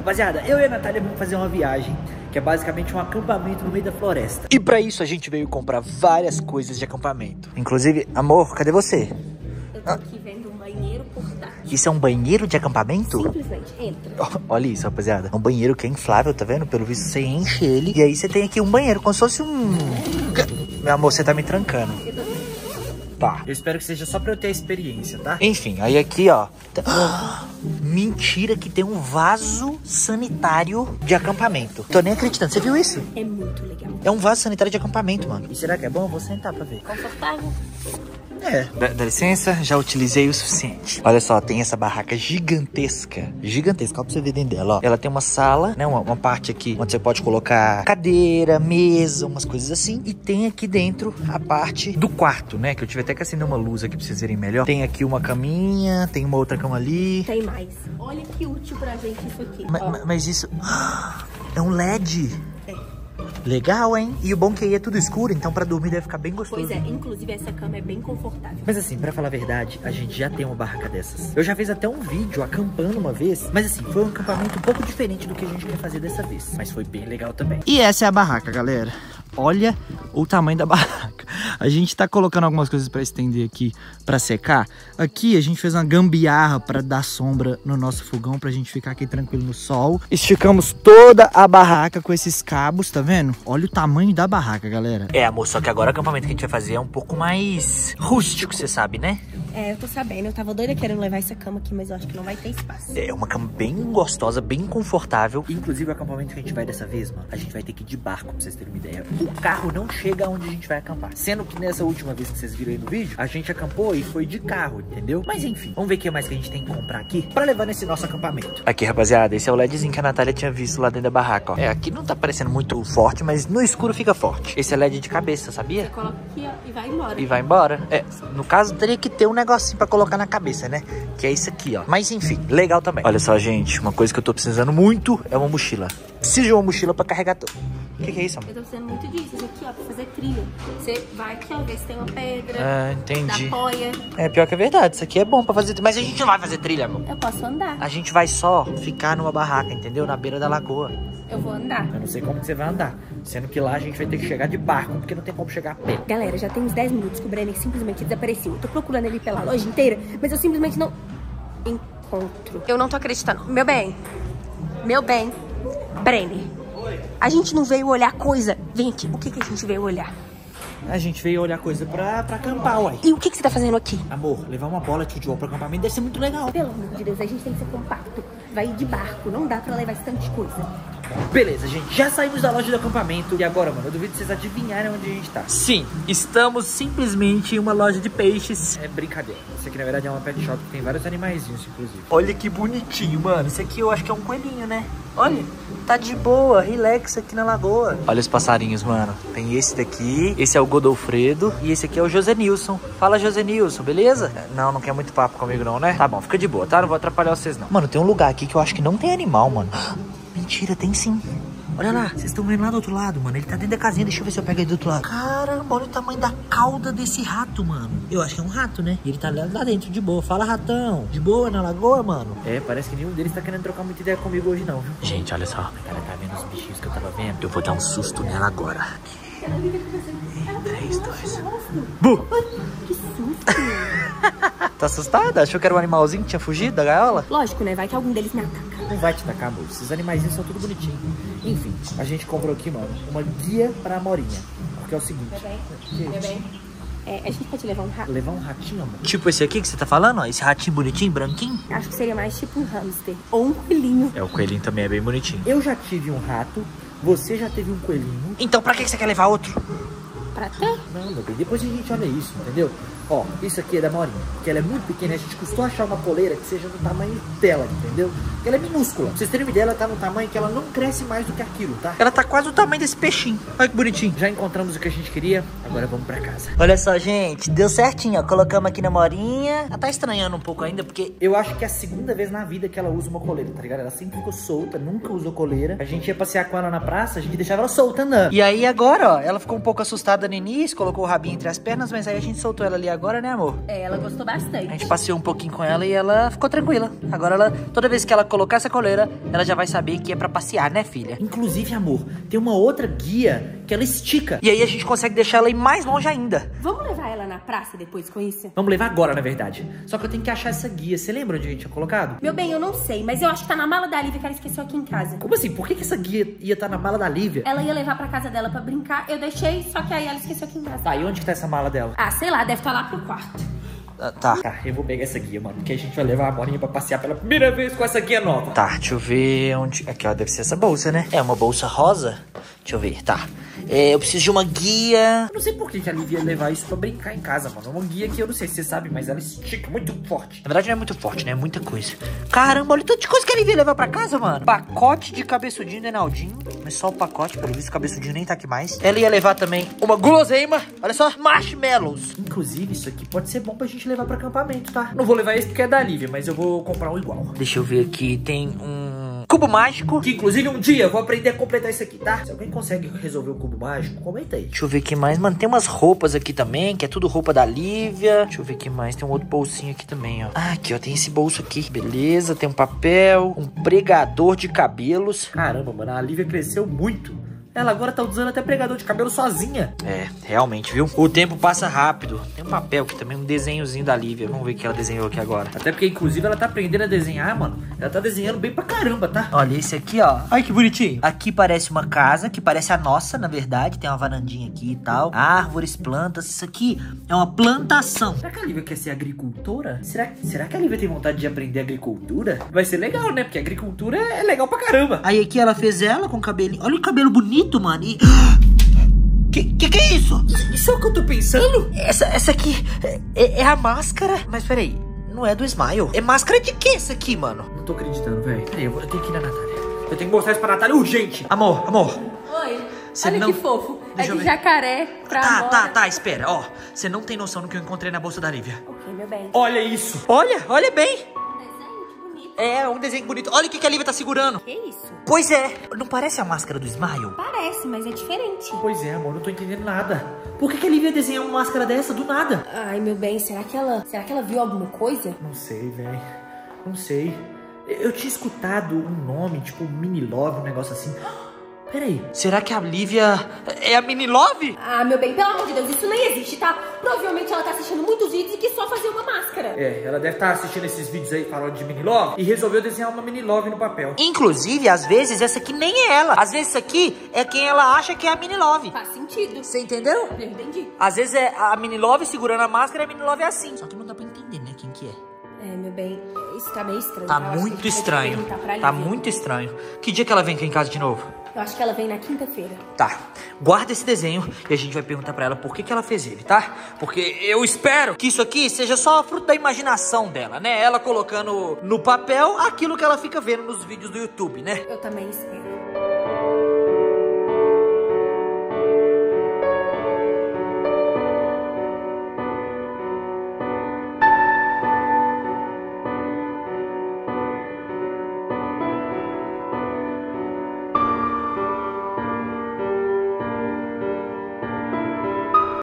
Rapaziada, eu e a Nathalia vamos fazer uma viagem, que é basicamente um acampamento no meio da floresta. E pra isso a gente veio comprar várias coisas de acampamento. Inclusive, amor, cadê você? Eu tô aqui vendo um banheiro portátil. Isso é um banheiro de acampamento? Simplesmente, entra. Olha isso, rapaziada. É um banheiro que é inflável, tá vendo? Pelo visto, você enche ele. E aí você tem aqui um banheiro, como se fosse um... Meu amor, você tá me trancando. Tá. Eu espero que seja só pra eu ter a experiência, tá? Enfim, aí aqui, ó... Mentira que tem um vaso sanitário de acampamento. Tô nem acreditando, você viu isso? É muito legal. É um vaso sanitário de acampamento, mano. E será que é bom? Eu vou sentar pra ver. Confortável. É, dá licença, já utilizei o suficiente. Olha só, tem essa barraca gigantesca. Gigantesca, olha pra você ver dentro dela, ó. Ela tem uma sala, né, uma parte aqui onde você pode colocar cadeira, mesa, umas coisas assim. E tem aqui dentro a parte do quarto, né, que eu tive até que acender uma luz aqui pra vocês verem melhor. Tem aqui uma caminha, tem uma outra cama ali. Tem mais, olha que útil pra gente isso aqui. Mas isso... É um LED. Legal, hein? E o bom que aí é tudo escuro, então pra dormir deve ficar bem gostoso. Pois é, inclusive essa cama é bem confortável. Mas assim, pra falar a verdade, a gente já tem uma barraca dessas. Eu já fiz até um vídeo acampando uma vez, mas assim, foi um acampamento um pouco diferente do que a gente quer fazer dessa vez. Mas foi bem legal também. E essa é a barraca, galera. Olha o tamanho da barraca. A gente tá colocando algumas coisas pra estender aqui, pra secar. Aqui a gente fez uma gambiarra pra dar sombra no nosso fogão, pra gente ficar aqui tranquilo no sol. Esticamos toda a barraca com esses cabos, tá vendo? Olha o tamanho da barraca, galera. É, amor, só que agora o acampamento que a gente vai fazer é um pouco mais rústico, você sabe, né? É, eu tô sabendo. Eu tava doida querendo levar essa cama aqui, mas eu acho que não vai ter espaço. É uma cama bem gostosa, bem confortável. Inclusive, o acampamento que a gente vai dessa vez, mano, a gente vai ter que ir de barco, pra vocês terem uma ideia. O carro não chega onde a gente vai acampar. Sendo que nessa última vez que vocês viram aí no vídeo, a gente acampou e foi de carro, entendeu? Mas enfim, vamos ver o que mais que a gente tem que comprar aqui pra levar nesse nosso acampamento. Aqui, rapaziada, esse é o LEDzinho que a Nathalia tinha visto lá dentro da barraca, ó. É, aqui não tá parecendo muito forte, mas no escuro fica forte. Esse é LED de cabeça, sabia? Você coloca aqui, ó, e vai embora. E vai embora. É, no caso, teria que ter um negocinho pra colocar na cabeça, né? Que é isso aqui, ó. Mas enfim, legal também. Olha só, gente, uma coisa que eu tô precisando muito é uma mochila. Preciso de uma mochila pra carregar tudo. O que é isso, amor? Eu tô precisando muito disso. Isso aqui, ó, pra fazer trilha. Você vai aqui, ó, ver se tem uma pedra. Ah, entendi. Apoia. É, pior que é verdade. Isso aqui é bom pra fazer trilha. Mas a gente não vai fazer trilha, amor. Eu posso andar. A gente vai só ficar numa barraca, entendeu? Na beira da lagoa. Eu vou andar. Eu não sei como que você vai andar. Sendo que lá a gente vai ter que chegar de barco, porque não tem como chegar a pé. Galera, já tem uns 10 minutos que o Brenner simplesmente desapareceu. Eu tô procurando ele pela loja inteira, mas eu simplesmente não encontro. Eu não tô acreditando. Meu bem. Brenner. Oi. A gente não veio olhar coisa. Vem aqui, o que que a gente veio olhar? A gente veio olhar coisa pra acampar, uai. E o que que você tá fazendo aqui? Amor, levar uma bola de futebol pro acampamento deve ser muito legal. Pelo amor de Deus, a gente tem que ser compacto. Vai de barco, não dá pra levar esse tanto de coisa. Beleza, gente, já saímos da loja do acampamento. E agora, mano, eu duvido vocês adivinharem onde a gente tá. Sim, estamos simplesmente em uma loja de peixes. É brincadeira. Isso aqui, na verdade, é uma pet shop que tem vários animaizinhos, inclusive. Olha que bonitinho, mano. Isso aqui eu acho que é um coelhinho, né? Olha, tá de boa, relax aqui na lagoa. Olha os passarinhos, mano. Tem esse daqui, esse é o Godolfredo. E esse aqui é o José Nilson. Fala, José Nilson, beleza? Não, não quer muito papo comigo não, né? Tá bom, fica de boa, tá? Não vou atrapalhar vocês não. Mano, tem um lugar aqui que eu acho que não tem animal, mano. Mentira, tem sim. Olha lá, vocês estão vendo lá do outro lado, mano. Ele tá dentro da casinha, deixa eu ver se eu pego ele do outro lado. Caramba, olha o tamanho da cauda desse rato, mano. Eu acho que é um rato, né? E ele tá lá dentro, de boa. Fala, ratão. De boa, na lagoa, mano. É, parece que nenhum deles tá querendo trocar muita ideia comigo hoje, não, viu? Gente, olha só. Ela tá vendo os bichinhos que eu tava vendo. Eu vou dar um susto nela agora. Em 3, 2... Bu! Que susto! Tá assustada? Achou que era um animalzinho que tinha fugido da gaiola? Lógico, né? Vai que algum deles me ataca. Não vai te atacar, amor. Esses animaizinhos são tudo bonitinhos. Enfim, a gente comprou aqui, mano, uma guia pra Morinha. Porque é o seguinte... Meu bem. É, a gente pode levar um rato. Levar um ratinho, amor? Tipo esse aqui que você tá falando, ó? Esse ratinho bonitinho, branquinho? Acho que seria mais tipo um hamster. Ou um coelhinho. É, o coelhinho também é bem bonitinho. Eu já tive um rato. Você já teve um coelhinho. Então pra que você quer levar outro? Pra ter? Não, meu bem. Depois a gente olha isso, entendeu? Ó, isso aqui é da Morinha, porque ela é muito pequena. A gente custou achar uma coleira que seja do tamanho dela, entendeu? Porque ela é minúscula. Pra vocês terem uma ideia, ela tá no tamanho que ela não cresce mais do que aquilo, tá? Ela tá quase o tamanho desse peixinho. Olha que bonitinho. Já encontramos o que a gente queria, agora vamos pra casa. Olha só, gente, deu certinho, ó. Colocamos aqui na Morinha. Ela tá estranhando um pouco ainda, porque eu acho que é a segunda vez na vida que ela usa uma coleira, tá ligado? Ela sempre ficou solta, nunca usou coleira. A gente ia passear com ela na praça, a gente deixava ela solta andando. E aí agora, ó, ela ficou um pouco assustada no início, colocou o rabinho entre as pernas, mas aí a gente soltou ela ali agora. agora, né, amor? É, ela gostou bastante. A gente passeou um pouquinho com ela e ela ficou tranquila. Agora, ela, toda vez que ela colocar essa coleira, ela já vai saber que é pra passear, né, filha? Inclusive, amor, tem uma outra guia que ela estica. E aí a gente consegue deixar ela ir mais longe ainda. Vamos levar ela na praça depois com isso? Vamos levar agora, na verdade. Só que eu tenho que achar essa guia. Você lembra onde a gente tinha colocado? Meu bem, eu não sei, mas eu acho que tá na mala da Lívia que ela esqueceu aqui em casa. Como assim? Por que essa guia ia estar na mala da Lívia? Ela ia levar pra casa dela pra brincar, eu deixei, só que aí ela esqueceu aqui em casa. Tá, e onde que tá essa mala dela? Ah, sei lá, deve estar lá pro quarto. Ah, tá. Tá, eu vou pegar essa guia, mano, porque a gente vai levar a Morinha pra passear pela primeira vez com essa guia nova. Tá, deixa eu ver onde... Aqui, ó, deve ser essa bolsa, né? É uma bolsa rosa? Deixa eu ver, tá. É, eu preciso de uma guia. Eu não sei por que a Lívia ia levar isso pra brincar em casa, mano. É uma guia que eu não sei se você sabe, mas ela estica muito forte. Na verdade não é muito forte, né? É muita coisa. Caramba, olha o tanto de coisa que a Lívia ia levar pra casa, mano. Pacote de cabeçudinho do Enaldinho. Mas só o pacote, pelo visto o cabeçudinho nem tá aqui mais. Ela ia levar também uma guloseima. Olha só, marshmallows. Inclusive isso aqui pode ser bom pra gente levar pra acampamento, tá? Não vou levar esse porque é da Lívia, mas eu vou comprar um igual. Deixa eu ver aqui, tem um... cubo mágico, que inclusive um dia eu vou aprender a completar isso aqui, tá? Se alguém consegue resolver o cubo mágico, comenta aí. Deixa eu ver o que mais, mano, tem umas roupas aqui também, que é tudo roupa da Lívia. Deixa eu ver o que mais, tem um outro bolsinho aqui também, ó. Ah, aqui, ó, tem esse bolso aqui, beleza, tem um papel, um pregador de cabelos. Caramba, mano, a Lívia cresceu muito. Ela agora tá usando até pregador de cabelo sozinha. É, realmente, viu? O tempo passa rápido. Tem um papel aqui também, um desenhozinho da Lívia. Vamos ver o que ela desenhou aqui agora. Até porque, inclusive, ela tá aprendendo a desenhar, mano. Ela tá desenhando bem pra caramba, tá? Olha esse aqui, ó. Ai, que bonitinho. Aqui parece uma casa, que parece a nossa, na verdade. Tem uma varandinha aqui e tal. Árvores, plantas. Isso aqui é uma plantação. Será que a Lívia quer ser agricultora? Será que a Lívia tem vontade de aprender agricultura? Vai ser legal, né? Porque agricultura é legal pra caramba. Aí aqui ela fez ela com o cabelinho. Olha o cabelo bonito. Mano, e... Que é isso? Isso é o que eu tô pensando? Essa aqui é a máscara. Mas peraí, não é do Smile. É máscara de que essa aqui, mano? Não tô acreditando, velho. Peraí, eu tenho que ir na Nathalia. Eu tenho que mostrar isso pra Nathalia urgente. Amor, amor. Oi. Cê olha não... que fofo. Deixa é de jacaré pra tá, Mora. Tá, espera, ó. Você não tem noção do que eu encontrei na bolsa da Lívia. Ok, meu bem. Olha isso. Olha bem. É, um desenho bonito. Olha o que a Lívia tá segurando. Que isso? Pois é. Não parece a máscara do Smile? Parece, mas é diferente. Pois é, amor. Não tô entendendo nada. Por que a Lívia desenhou uma máscara dessa do nada? Ai, meu bem. Será que ela viu alguma coisa? Não sei, velho. Não sei. Eu tinha escutado um nome, tipo Mini Love, um negócio assim. Peraí. Será que a Lívia é a Mini Love? Ah, meu bem, pelo amor de Deus, isso nem existe, tá? Provavelmente ela tá assistindo muitos vídeos e que só fazia uma máscara. É, ela deve estar assistindo esses vídeos aí falando de Mini Love e resolveu desenhar uma Mini Love no papel. Inclusive, às vezes, essa aqui nem é ela. Às vezes, essa aqui é quem ela acha que é a Mini Love. Faz sentido. Você entendeu? Eu entendi. Às vezes, é a Mini Love segurando a máscara e a Mini Love é assim. Só que não dá pra entender, né, quem que é. É, meu bem, isso tá meio estranho. Tá muito estranho. Tá muito estranho. Que dia que ela vem aqui em casa de novo? Eu acho que ela vem na quinta-feira. Tá. Guarda esse desenho e a gente vai perguntar pra ela por que ela fez ele, tá? Porque eu espero que isso aqui seja só fruto da imaginação dela, né? Ela colocando no papel aquilo que ela fica vendo nos vídeos do YouTube, né? Eu também espero.